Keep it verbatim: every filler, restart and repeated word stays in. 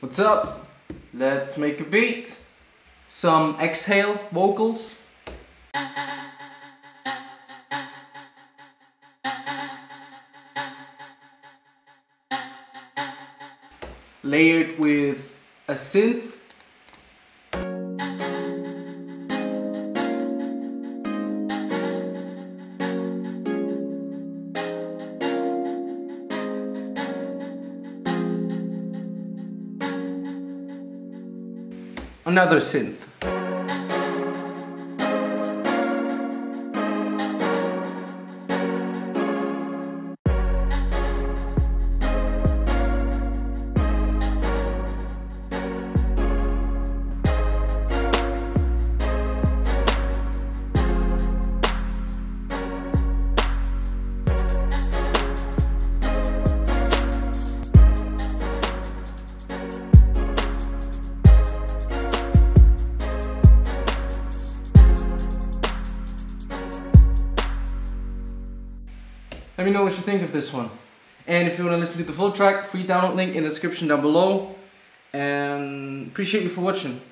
What's up? Let's make a beat. Some exhale vocals. Layered with a synth. Another synth. Let me know what you think of this one. And if you want to listen to the full track, free download link in the description down below. And appreciate you for watching.